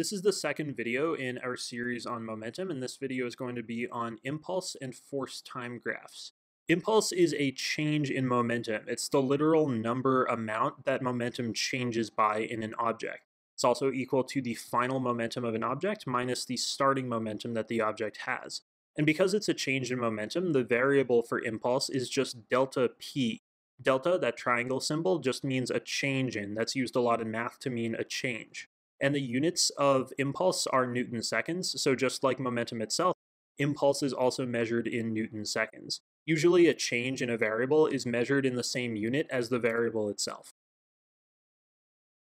This is the second video in our series on momentum, and this video is going to be on impulse and force time graphs. Impulse is a change in momentum. It's the literal number amount that momentum changes by in an object. It's also equal to the final momentum of an object minus the starting momentum that the object has. And because it's a change in momentum, the variable for impulse is just delta p. Delta, that triangle symbol, just means a change in. That's used a lot in math to mean a change. And the units of impulse are Newton seconds, so just like momentum itself, impulse is also measured in Newton seconds. Usually a change in a variable is measured in the same unit as the variable itself.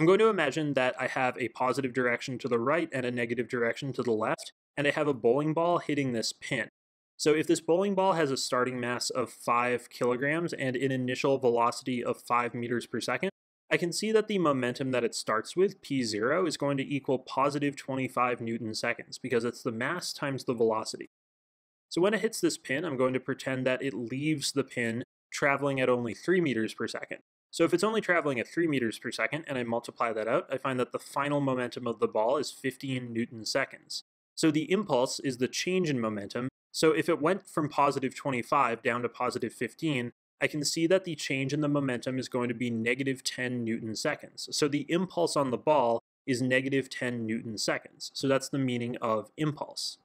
I'm going to imagine that I have a positive direction to the right and a negative direction to the left, and I have a bowling ball hitting this pin. So if this bowling ball has a starting mass of 5 kilograms and an initial velocity of 5 meters per second, I can see that the momentum that it starts with, p0, is going to equal positive 25 Newton seconds, because it's the mass times the velocity. So when it hits this pin, I'm going to pretend that it leaves the pin traveling at only 3 meters per second. So if it's only traveling at 3 meters per second and I multiply that out, I find that the final momentum of the ball is 15 Newton seconds. So the impulse is the change in momentum. So if it went from positive 25 down to positive 15, I can see that the change in the momentum is going to be negative 10 Newton seconds. So the impulse on the ball is negative 10 Newton seconds. So that's the meaning of impulse.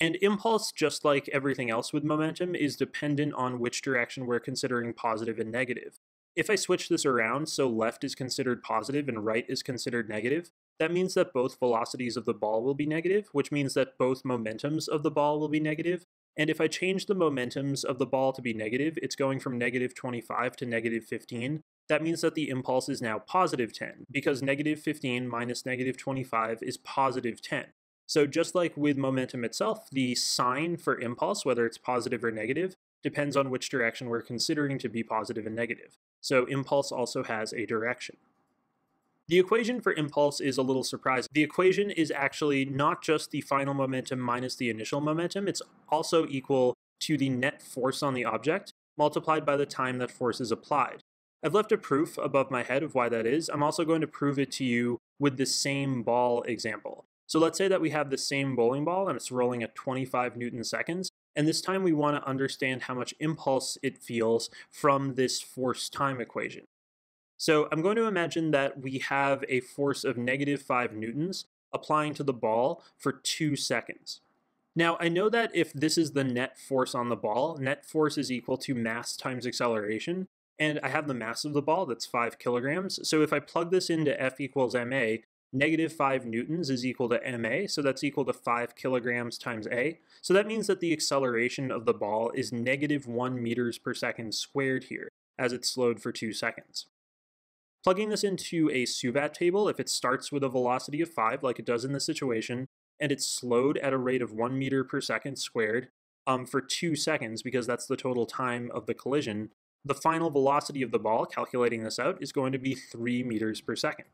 And impulse, just like everything else with momentum, is dependent on which direction we're considering positive and negative. If I switch this around so left is considered positive and right is considered negative, that means that both velocities of the ball will be negative, which means that both momentums of the ball will be negative. And if I change the momentums of the ball to be negative, it's going from negative 25 to negative 15. That means that the impulse is now positive 10, because negative 15 minus negative 25 is positive 10. So just like with momentum itself, the sign for impulse, whether it's positive or negative, depends on which direction we're considering to be positive and negative. So impulse also has a direction. The equation for impulse is a little surprising. The equation is actually not just the final momentum minus the initial momentum, it's also equal to the net force on the object, multiplied by the time that force is applied. I've left a proof above my head of why that is. I'm also going to prove it to you with the same ball example. So let's say that we have the same bowling ball and it's rolling at 25 Newton seconds. And this time we want to understand how much impulse it feels from this force-time equation. So I'm going to imagine that we have a force of negative 5 newtons applying to the ball for 2 seconds. Now I know that if this is the net force on the ball, net force is equal to mass times acceleration, and I have the mass of the ball, that's 5 kilograms. So if I plug this into F equals ma, negative 5 newtons is equal to ma, so that's equal to 5 kilograms times a. So that means that the acceleration of the ball is negative 1 meters per second squared here, as it slowed for 2 seconds. Plugging this into a Suvat table, if it starts with a velocity of 5, like it does in this situation, and it's slowed at a rate of 1 meter per second squared for 2 seconds, because that's the total time of the collision, the final velocity of the ball, calculating this out, is going to be 3 meters per second.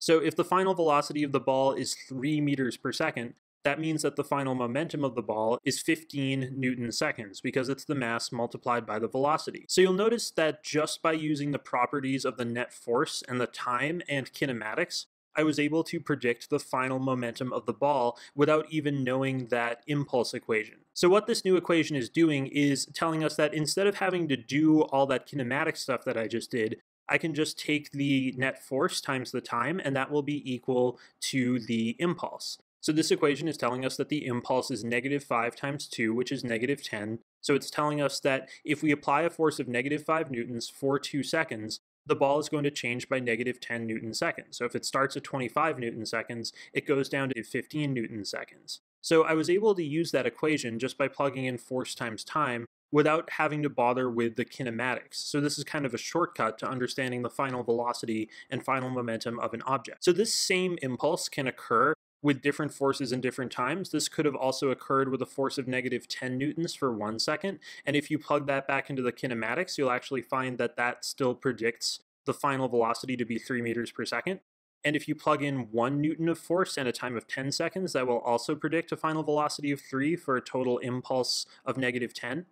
So if the final velocity of the ball is 3 meters per second, that means that the final momentum of the ball is 15 Newton seconds, because it's the mass multiplied by the velocity. So you'll notice that just by using the properties of the net force and the time and kinematics, I was able to predict the final momentum of the ball without even knowing that impulse equation. So what this new equation is doing is telling us that instead of having to do all that kinematic stuff that I just did, I can just take the net force times the time, and that will be equal to the impulse. So this equation is telling us that the impulse is negative 5 times 2, which is negative 10. So it's telling us that if we apply a force of negative 5 newtons for 2 seconds, the ball is going to change by negative 10 Newton seconds. So if it starts at 25 Newton seconds, it goes down to 15 Newton seconds. So I was able to use that equation just by plugging in force times time, without having to bother with the kinematics. So this is kind of a shortcut to understanding the final velocity and final momentum of an object. So this same impulse can occur with different forces in different times. This could have also occurred with a force of negative 10 newtons for 1 second. And if you plug that back into the kinematics, you'll actually find that that still predicts the final velocity to be 3 meters per second. And if you plug in 1 newton of force and a time of 10 seconds, that will also predict a final velocity of 3 for a total impulse of negative 10.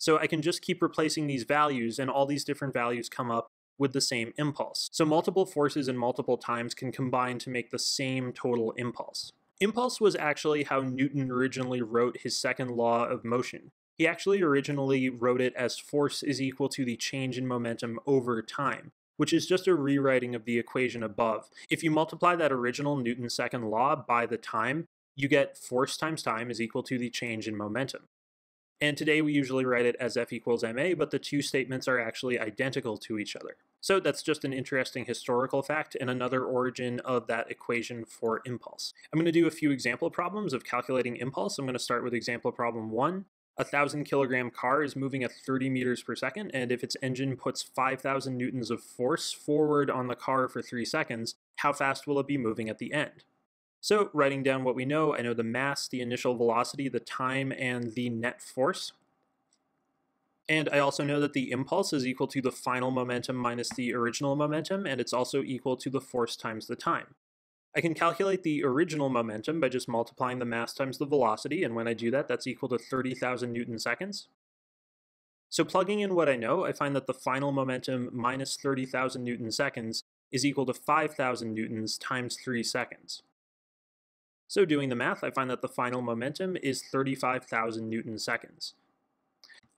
So I can just keep replacing these values, and all these different values come up with the same impulse. So multiple forces and multiple times can combine to make the same total impulse. Impulse was actually how Newton originally wrote his second law of motion. He actually originally wrote it as force is equal to the change in momentum over time, which is just a rewriting of the equation above. If you multiply that original Newton's second law by the time, you get force times time is equal to the change in momentum. And today we usually write it as F equals ma, but the two statements are actually identical to each other. So that's just an interesting historical fact and another origin of that equation for impulse. I'm going to do a few example problems of calculating impulse. I'm going to start with example problem 1. A 1,000-kilogram car is moving at 30 meters per second, and if its engine puts 5,000 newtons of force forward on the car for 3 seconds, how fast will it be moving at the end? So writing down what we know, I know the mass, the initial velocity, the time, and the net force. And I also know that the impulse is equal to the final momentum minus the original momentum, and it's also equal to the force times the time. I can calculate the original momentum by just multiplying the mass times the velocity, and when I do that, that's equal to 30,000 newton seconds. So plugging in what I know, I find that the final momentum minus 30,000 newton seconds is equal to 5,000 newtons times 3 seconds. So doing the math, I find that the final momentum is 35,000 newton seconds.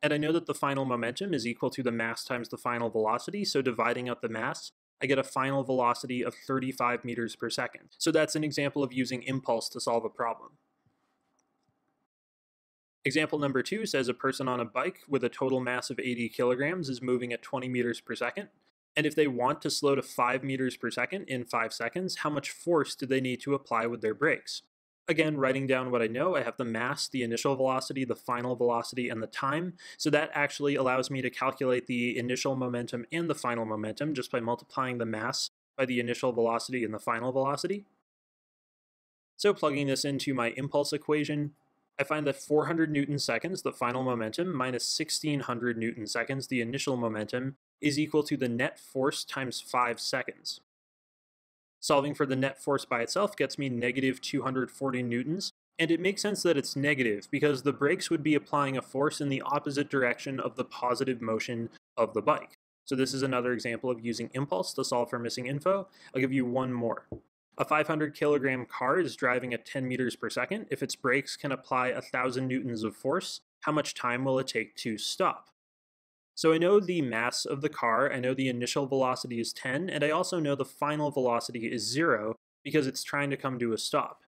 And I know that the final momentum is equal to the mass times the final velocity, so dividing up the mass, I get a final velocity of 35 meters per second. So that's an example of using impulse to solve a problem. Example number 2 says a person on a bike with a total mass of 80 kilograms is moving at 20 meters per second. And if they want to slow to 5 meters per second in 5 seconds, how much force do they need to apply with their brakes? Again, writing down what I know, I have the mass, the initial velocity, the final velocity, and the time. So that actually allows me to calculate the initial momentum and the final momentum just by multiplying the mass by the initial velocity and the final velocity. So plugging this into my impulse equation, I find that 400 newton seconds, the final momentum, minus 1600 newton seconds, the initial momentum, is equal to the net force times 5 seconds. Solving for the net force by itself gets me negative 240 newtons, and it makes sense that it's negative because the brakes would be applying a force in the opposite direction of the positive motion of the bike. So this is another example of using impulse to solve for missing info. I'll give you one more. A 500-kilogram car is driving at 10 meters per second. If its brakes can apply 1,000 newtons of force, how much time will it take to stop? So I know the mass of the car, I know the initial velocity is 10, and I also know the final velocity is 0 because it's trying to come to a stop.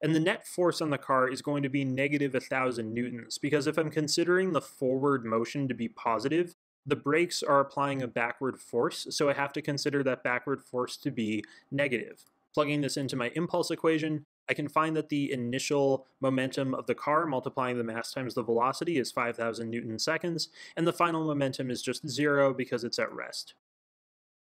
And the net force on the car is going to be negative 1,000 newtons because if I'm considering the forward motion to be positive, the brakes are applying a backward force, so I have to consider that backward force to be negative. Plugging this into my impulse equation, I can find that the initial momentum of the car multiplying the mass times the velocity is 5,000 newton seconds, and the final momentum is just 0 because it's at rest.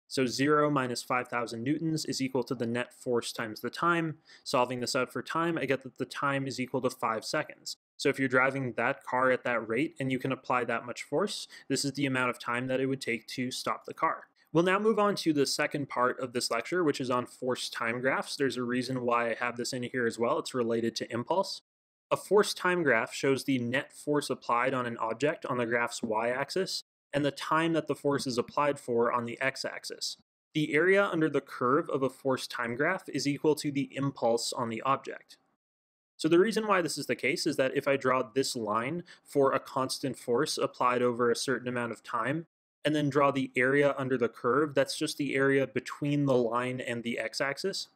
So 0 minus 5,000 newtons is equal to the net force times the time. Solving this out for time, I get that the time is equal to 5 seconds. So if you're driving that car at that rate and you can apply that much force, this is the amount of time that it would take to stop the car. We'll now move on to the second part of this lecture, which is on force time graphs. There's a reason why I have this in here as well. It's related to impulse. A force time graph shows the net force applied on an object on the graph's y-axis and the time that the force is applied for on the x-axis. The area under the curve of a force time graph is equal to the impulse on the object. So the reason why this is the case is that if I draw this line for a constant force applied over a certain amount of time, and then draw the area under the curve, that's just the area between the line and the x-axis.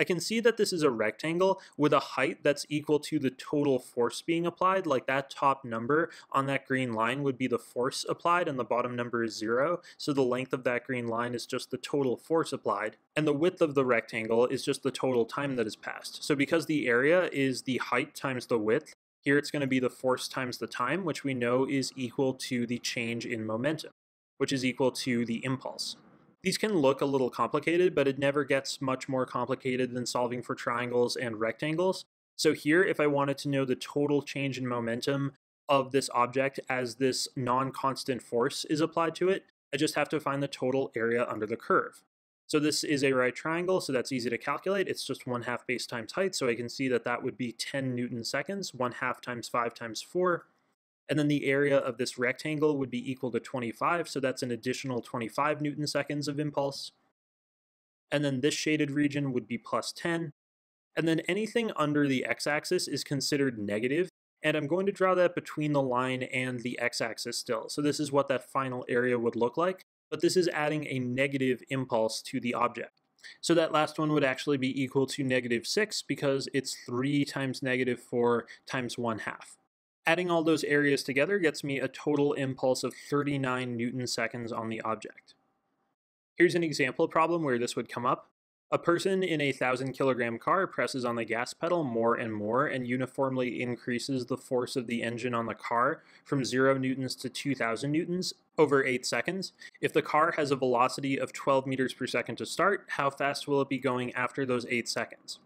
I can see that this is a rectangle with a height that's equal to the total force being applied, like that top number on that green line would be the force applied and the bottom number is 0, so the length of that green line is just the total force applied, and the width of the rectangle is just the total time that has passed. So because the area is the height times the width, here it's going to be the force times the time, which we know is equal to the change in momentum, which is equal to the impulse. These can look a little complicated, but it never gets much more complicated than solving for triangles and rectangles. So here, if I wanted to know the total change in momentum of this object as this non-constant force is applied to it, I just have to find the total area under the curve. So this is a right triangle, so that's easy to calculate. It's just 1/2 base times height, so I can see that that would be 10 newton seconds, 1/2 times 5 times 4. And then the area of this rectangle would be equal to 25, so that's an additional 25 Newton seconds of impulse. And then this shaded region would be plus 10. And then anything under the x-axis is considered negative, and I'm going to draw that between the line and the x-axis still. So this is what that final area would look like, but this is adding a negative impulse to the object. So that last one would actually be equal to negative 6 because it's 3 times negative 4 times 1/2. Adding all those areas together gets me a total impulse of 39 Newton seconds on the object. Here's an example problem where this would come up. A person in a 1,000-kilogram car presses on the gas pedal more and more and uniformly increases the force of the engine on the car from 0 newtons to 2,000 newtons over 8 seconds. If the car has a velocity of 12 meters per second to start, how fast will it be going after those 8 seconds?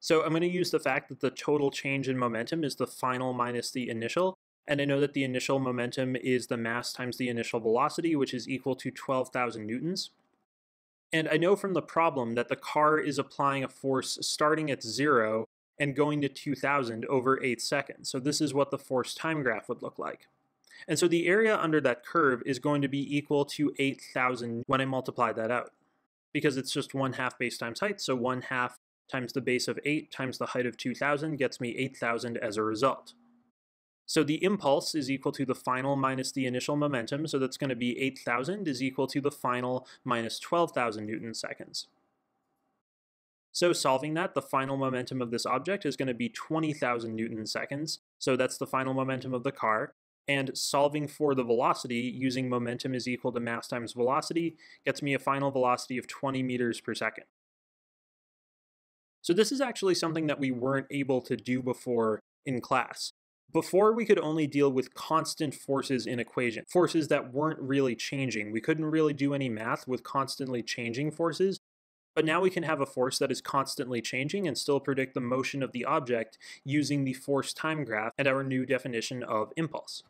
So I'm going to use the fact that the total change in momentum is the final minus the initial, and I know that the initial momentum is the mass times the initial velocity, which is equal to 12,000 newtons. And I know from the problem that the car is applying a force starting at 0 and going to 2,000 over 8 seconds. So this is what the force time graph would look like. And so the area under that curve is going to be equal to 8,000 when I multiply that out, because it's just 1/2 base times height. So 1/2 times the base of 8 times the height of 2,000 gets me 8,000 as a result. So the impulse is equal to the final minus the initial momentum, so that's going to be 8,000 is equal to the final minus 12,000 Newton seconds. So solving that, the final momentum of this object is going to be 20,000 Newton seconds, so that's the final momentum of the car, and solving for the velocity using momentum is equal to mass times velocity gets me a final velocity of 20 meters per second. So this is actually something that we weren't able to do before in class. Before, we could only deal with constant forces in equations, forces that weren't really changing. We couldn't really do any math with constantly changing forces, but now we can have a force that is constantly changing and still predict the motion of the object using the force time graph and our new definition of impulse.